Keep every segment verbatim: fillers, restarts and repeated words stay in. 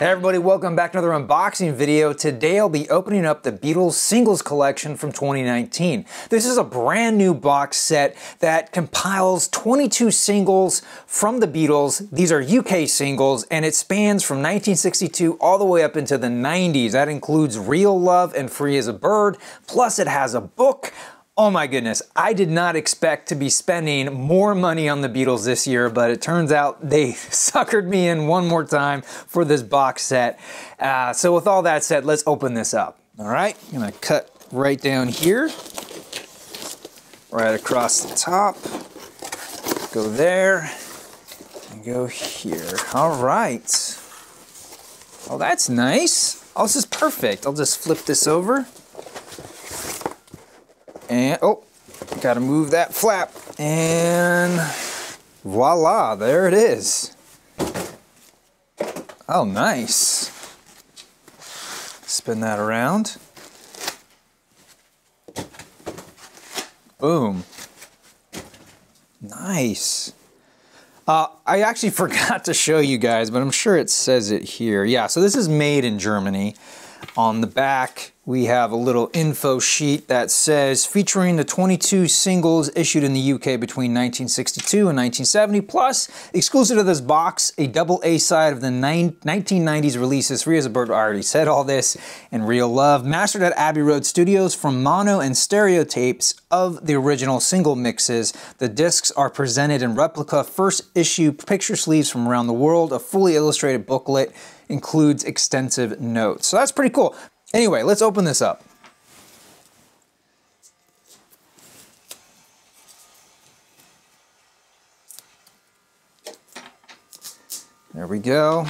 Hey everybody, welcome back to another unboxing video. Today I'll be opening up the Beatles Singles Collection from twenty nineteen. This is a brand new box set that compiles twenty-two singles from the Beatles. These are U K singles and it spans from nineteen sixty-two all the way up into the nineties. That includes Real Love and Free as a Bird, plus it has a book. Oh my goodness, I did not expect to be spending more money on the Beatles this year, but it turns out they suckered me in one more time for this box set. Uh, so with all that said, let's open this up. All right, I'm gonna cut right down here, right across the top, go there, and go here. All right, well that's nice. Oh, this is perfect. I'll just flip this over. And, oh, gotta move that flap. And voila, there it is. Oh, nice. Spin that around. Boom. Nice. Uh, I actually forgot to show you guys, but I'm sure it says it here. Yeah, so this is made in Germany. On the back, we have a little info sheet that says, featuring the twenty-two singles issued in the U K between nineteen sixty-two and nineteen seventy, plus, exclusive to this box, a double A-side of the nineteen nineties releases, Free as a Bird, I already said all this, and Real Love, mastered at Abbey Road Studios from mono and stereo tapes of the original single mixes. The discs are presented in replica first issue picture sleeves from around the world, a fully illustrated booklet, includes extensive notes. So that's pretty cool. Anyway, let's open this up. There we go.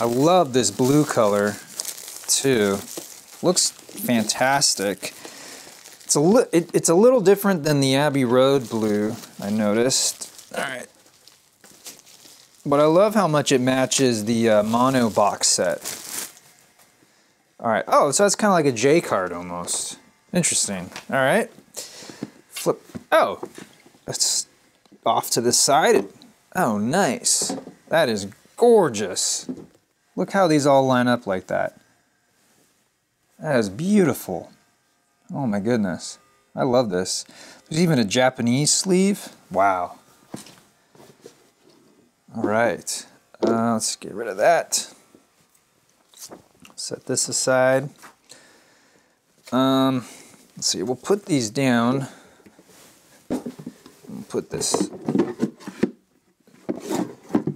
I love this blue color too. Looks fantastic. It's a li it, it's a little different than the Abbey Road blue, I noticed. All right. But I love how much it matches the uh, mono box set. All right, oh, so that's kind of like a J card almost. Interesting, all right. Flip, oh, that's off to the side. Oh, nice, that is gorgeous. Look how these all line up like that. That is beautiful. Oh my goodness, I love this. There's even a Japanese sleeve, wow. All right, uh, let's get rid of that. Set this aside. Um, let's see, we'll put these down. We'll put this.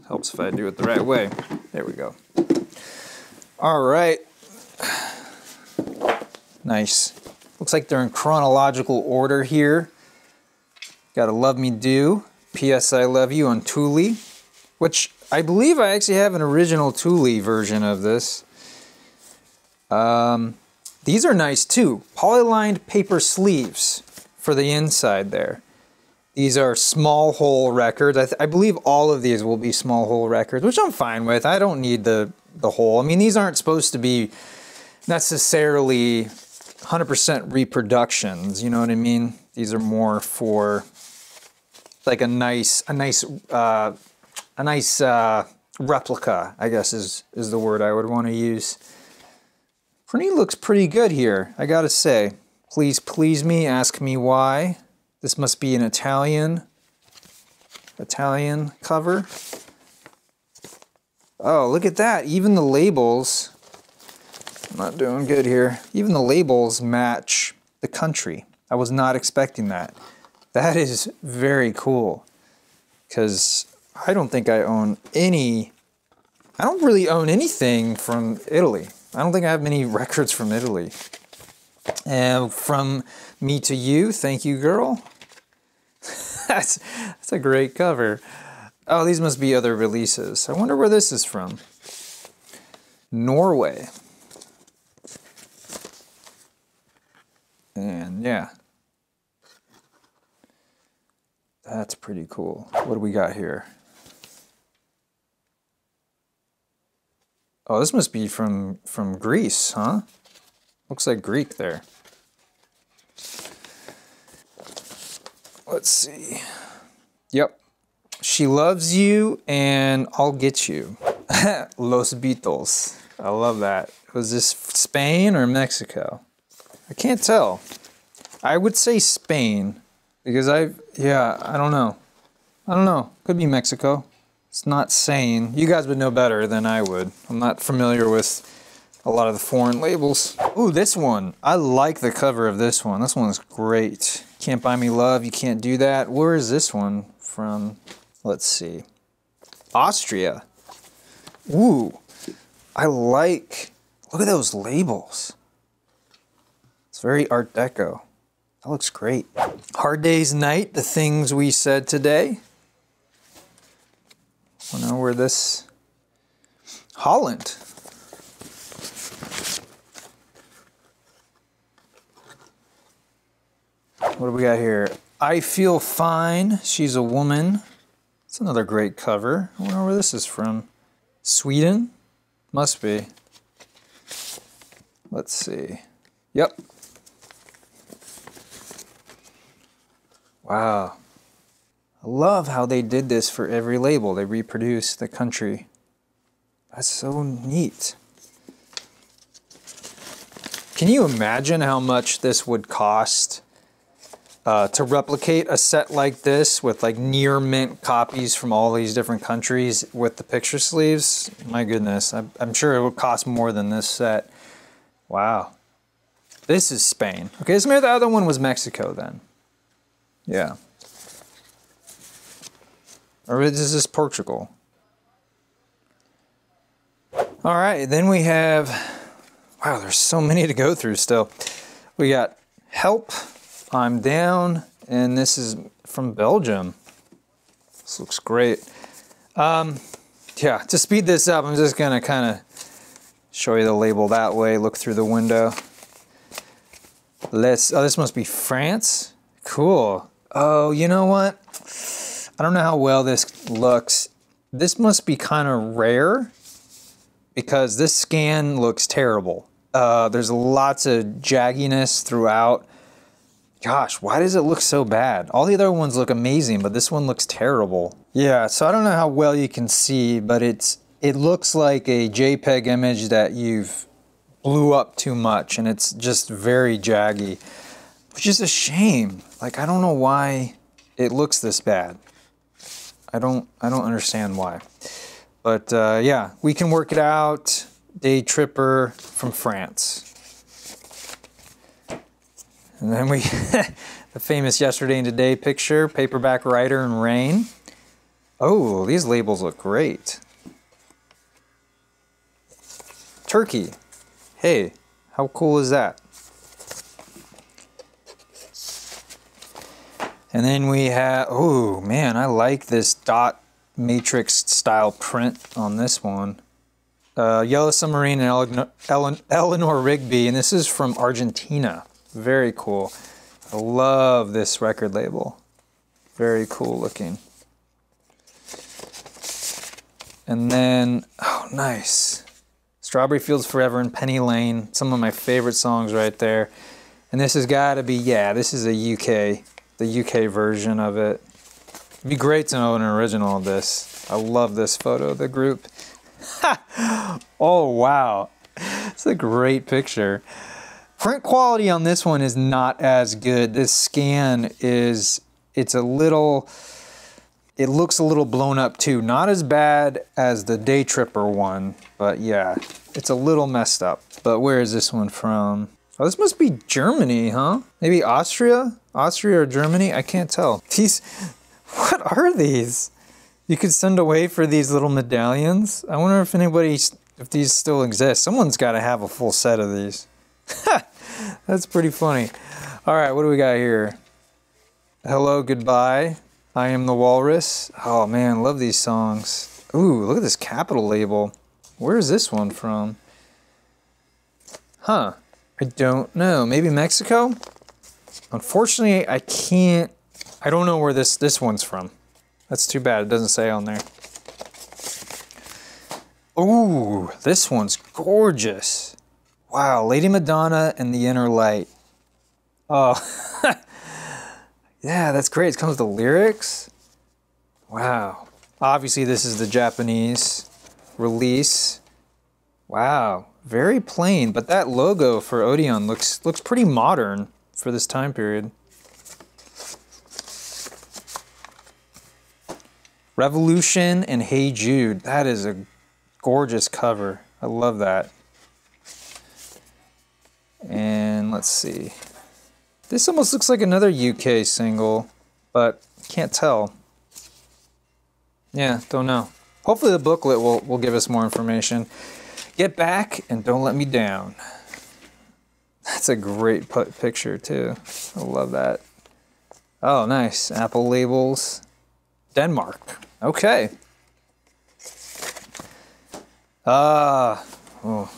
Helps if I do it the right way. There we go. All right. Nice. Looks like they're in chronological order here. Gotta Love Me Do, P S I Love You on Thule. Which I believe I actually have an original Thule version of this. Um, these are nice too. Polylined paper sleeves for the inside there. These are small hole records. I, th I believe all of these will be small hole records, which I'm fine with. I don't need the, the hole. I mean, these aren't supposed to be necessarily one hundred percent reproductions, you know what I mean? These are more for like a nice, a nice, uh, A nice uh, replica, I guess is, is the word I would want to use. Pretty looks pretty good here, I gotta say. Please please me, ask me why. This must be an Italian, Italian cover. Oh, look at that, even the labels, I'm not doing good here, even the labels match the country. I was not expecting that. That is very cool, because I don't think I own any, I don't really own anything from Italy. I don't think I have many records from Italy. And From Me to You, Thank You Girl. that's, that's a great cover. Oh, these must be other releases. I wonder where this is from. Norway. And yeah. That's pretty cool. What do we got here? Oh, this must be from, from Greece, huh? Looks like Greek there. Let's see. Yep. She Loves You and I'll Get You. Los Beatles. I love that. Was this Spain or Mexico? I can't tell. I would say Spain because I, yeah, I don't know. I don't know. Could be Mexico. It's not sane. You guys would know better than I would. I'm not familiar with a lot of the foreign labels. Ooh, this one. I like the cover of this one. This one's great. Can't Buy Me Love. You can't do that. Where is this one from? Let's see. Austria. Ooh, I like, look at those labels. It's very Art Deco. That looks great. Hard Day's Night, The Things We Said Today. I don't know where this, Holland. What do we got here? I Feel Fine, She's a Woman. It's another great cover. I wonder where this is from. Sweden? Must be. Let's see. Yep. Wow. I love how they did this for every label. They reproduce the country. That's so neat. Can you imagine how much this would cost? Uh, to replicate a set like this with like near mint copies from all these different countries with the picture sleeves, my goodness, I'm, I'm sure it would cost more than this set. Wow. This is Spain. Okay, so maybe the other one was Mexico then. Yeah. Or is this Portugal? All right, then we have, wow, there's so many to go through still. We got Help, I'm Down, and this is from Belgium. This looks great. Um, yeah, to speed this up, I'm just gonna kinda show you the label that way, look through the window. Let's, oh, this must be France? Cool. Oh, you know what? I don't know how well this looks. This must be kinda rare because this scan looks terrible. Uh, there's lots of jagginess throughout. Gosh, why does it look so bad? All the other ones look amazing, but this one looks terrible. Yeah, so I don't know how well you can see, but it's it looks like a JPEG image that you've blew up too much, and it's just very jaggy, which is a shame. Like, I don't know why it looks this bad. I don't, I don't understand why. But uh, yeah, We Can Work It Out, Day Tripper from France. And then we, the famous Yesterday and Today picture, Paperback Writer and Rain. Oh, these labels look great. Turkey. Hey, how cool is that? And then we have, oh man, I like this dot matrix style print on this one. Uh, Yellow Submarine and Ele- Ele- Eleanor Rigby, and this is from Argentina. Very cool. I love this record label. Very cool looking. And then, oh, nice. Strawberry Fields Forever and Penny Lane. Some of my favorite songs right there. And this has got to be, yeah, this is a U K, the U K version of it. It'd be great to own an original of this. I love this photo of the group. Oh, wow. It's a great picture. Print quality on this one is not as good. This scan is, it's a little, it looks a little blown up too. Not as bad as the Day Tripper one, but yeah, it's a little messed up. But where is this one from? Oh, this must be Germany, huh? Maybe Austria? Austria or Germany? I can't tell. These, what are these? You could send away for these little medallions? I wonder if anybody, if these still exist. Someone's gotta have a full set of these. That's pretty funny. All right, what do we got here? Hello, Goodbye, I Am the Walrus. Oh man, love these songs. Ooh, look at this capital label. Where is this one from? Huh, I don't know. Maybe Mexico? Unfortunately, I can't, I don't know where this, this one's from. That's too bad, it doesn't say on there. Ooh, this one's gorgeous. Wow, Lady Madonna and the Inner Light. Oh, yeah, that's great. It comes with the lyrics. Wow. Obviously, this is the Japanese release. Wow, very plain, but that logo for Odeon looks looks pretty modern for this time period. Revolution and Hey Jude. That is a gorgeous cover. I love that. And let's see. This almost looks like another U K single, but can't tell. Yeah, don't know. Hopefully the booklet will, will give us more information. Get Back and Don't Let Me Down. That's a great picture too. I love that. Oh, nice. Apple labels. Denmark. Okay. Ah. Uh, oh,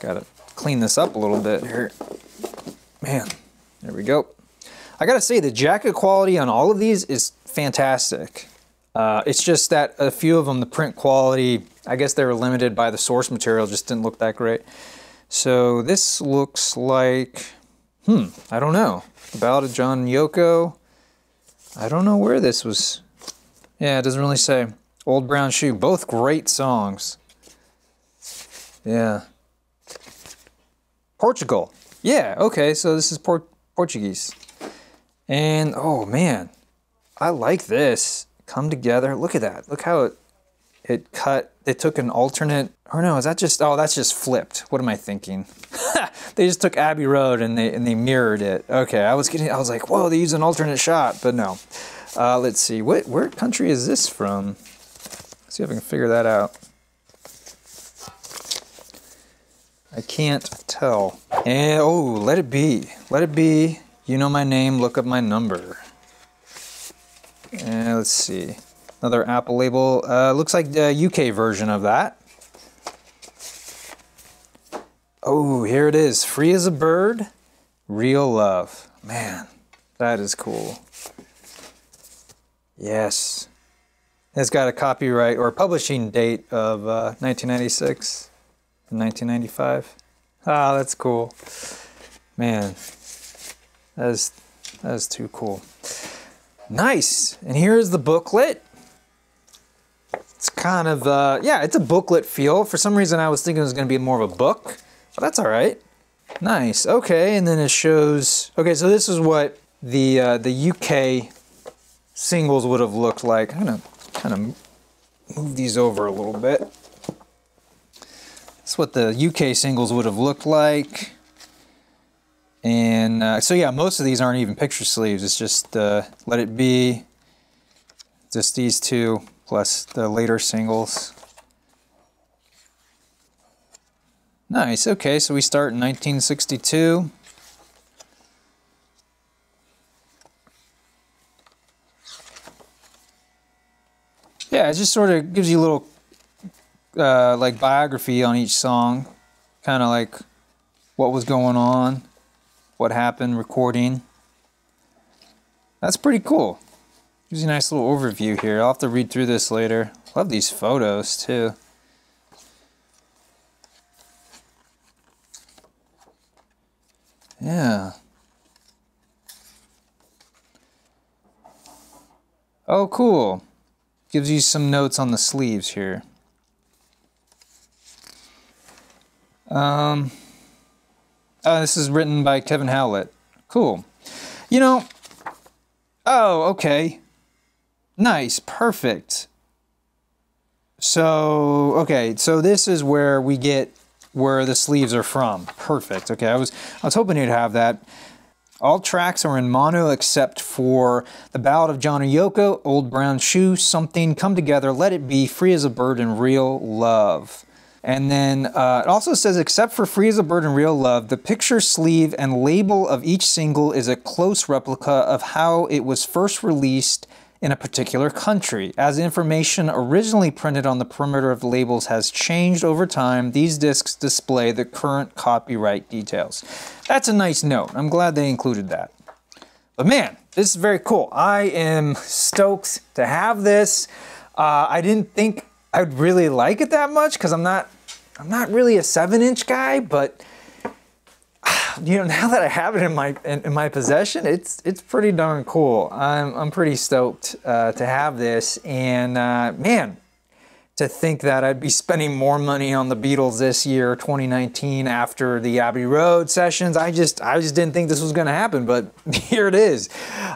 got it. Clean this up a little bit here. Man, there we go. I gotta say, the jacket quality on all of these is fantastic. Uh, it's just that a few of them, the print quality, I guess they were limited by the source material, just didn't look that great. So this looks like, hmm, I don't know. The Ballad of John and Yoko. I don't know where this was. Yeah, it doesn't really say. Old Brown Shoe, both great songs. Yeah. Portugal. Yeah, okay, so this is Port Portuguese. And, oh man, I like this. Come Together. Look at that. Look how it, it cut. They took an alternate, or no, is that just, oh, that's just flipped. What am I thinking? They just took Abbey Road and they, and they mirrored it. Okay, I was getting, I was like, whoa, they used an alternate shot, but no. Uh, let's see, what, where country is this from? Let's see if I can figure that out. I can't tell. And, oh, Let It Be. Let It Be. You know my name, look up my number. And let's see. Another Apple label. Uh, looks like the U K version of that. Oh, here it is. Free as a Bird, Real Love. Man, that is cool. Yes. It's got a copyright or publishing date of uh, nineteen ninety-six. nineteen ninety-five. Ah, that's cool. Man, that is, that is too cool. Nice. And here's the booklet. It's kind of, uh, yeah, it's a booklet feel. For some reason, I was thinking it was going to be more of a book, but that's all right. Nice. Okay, and then it shows, okay, so this is what the, uh, the U K singles would have looked like. I'm going to kind of move these over a little bit. That's what the U K singles would have looked like. And uh, so yeah, most of these aren't even picture sleeves. It's just uh, Let It Be, just these two, plus the later singles. Nice, okay, so we start in nineteen sixty-two. Yeah, it just sort of gives you a little Uh, like biography on each song, kind of like what was going on, what happened, recording. That's pretty cool. Gives you a nice little overview here. I'll have to read through this later. Love these photos too. Yeah. Oh, cool. Gives you some notes on the sleeves here. Um, uh, this is written by Kevin Howlett. Cool. You know, oh, okay. Nice, perfect. So, okay, so this is where we get where the sleeves are from. Perfect, okay, I was, I was hoping you'd have that. All tracks are in mono except for The Ballad of John and Yoko, Old Brown Shoe, Something, Come Together, Let It Be, Free as a Bird, and Real Love. And then uh, it also says, except for Free as a Bird and Real Love, the picture sleeve and label of each single is a close replica of how it was first released in a particular country. As information originally printed on the perimeter of the labels has changed over time, these discs display the current copyright details. That's a nice note. I'm glad they included that. But man, this is very cool. I am stoked to have this. Uh, I didn't think I'd really like it that much because I'm not, I'm not really a seven-inch guy, but you know, now that I have it in my in, in my possession, it's it's pretty darn cool. I'm I'm pretty stoked uh, to have this, and uh, man, to think that I'd be spending more money on the Beatles this year, twenty nineteen, after the Abbey Road sessions. I just, I just didn't think this was gonna happen, but here it is.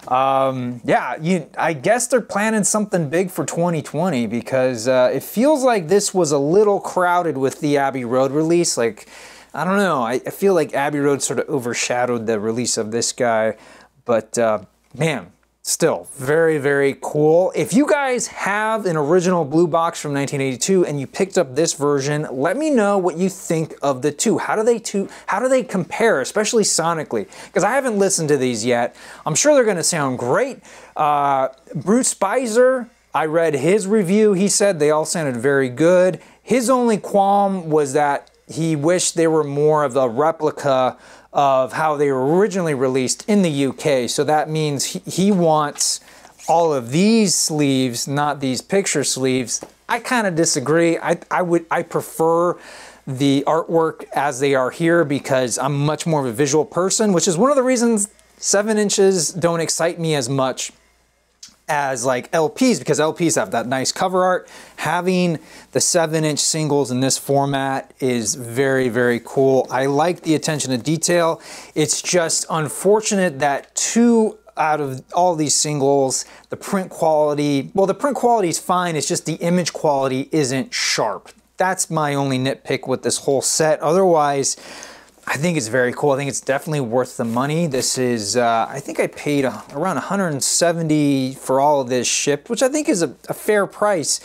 Um, yeah, you, I guess they're planning something big for twenty twenty, because uh, it feels like this was a little crowded with the Abbey Road release. Like, I don't know, I, I feel like Abbey Road sort of overshadowed the release of this guy, but uh, man, still, very, very cool. If you guys have an original blue box from nineteen eighty-two and you picked up this version, let me know what you think of the two. How do they two, how do they compare, especially sonically? Because I haven't listened to these yet. I'm sure they're gonna sound great. Uh, Bruce Spizer, I read his review. He said they all sounded very good. His only qualm was that he wished they were more of a replica of how they were originally released in the U K. So that means he, he wants all of these sleeves, not these picture sleeves. I kind of disagree. I, I would, I prefer the artwork as they are here because I'm much more of a visual person, which is one of the reasons seven inches don't excite me as much as like L Ps, because L Ps have that nice cover art. Having the seven inch singles in this format is very, very cool. I like the attention to detail. It's just unfortunate that two out of all these singles, the print quality, well, the print quality is fine. It's just the image quality isn't sharp. That's my only nitpick with this whole set. Otherwise, I think it's very cool. I think it's definitely worth the money. This is, uh, I think I paid a, around one hundred seventy for all of this shipped, which I think is a, a fair price.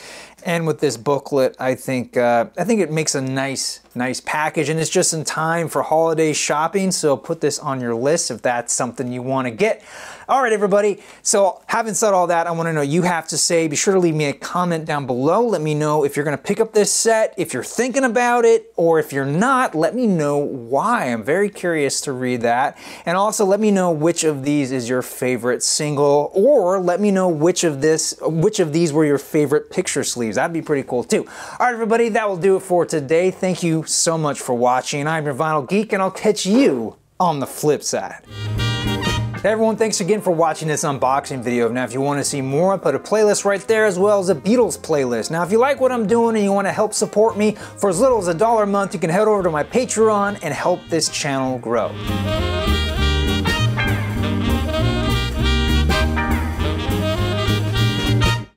And with this booklet, I think uh, I think it makes a nice, nice package, and it's just in time for holiday shopping, so put this on your list if that's something you wanna get. All right, everybody, so having said all that, I wanna know what you have to say. Be sure to leave me a comment down below. Let me know if you're gonna pick up this set, if you're thinking about it, or if you're not, let me know why. I'm very curious to read that. And also let me know which of these is your favorite single, or let me know which of this, which of these were your favorite picture sleeves. That'd be pretty cool too. All right, everybody, that will do it for today. Thank you so much for watching. I'm your Vinyl Geek, and I'll catch you on the flip side. Hey everyone, thanks again for watching this unboxing video. Now, if you want to see more, I put a playlist right there as well as a Beatles playlist. Now, if you like what I'm doing and you want to help support me for as little as a dollar a month, you can head over to my Patreon and help this channel grow.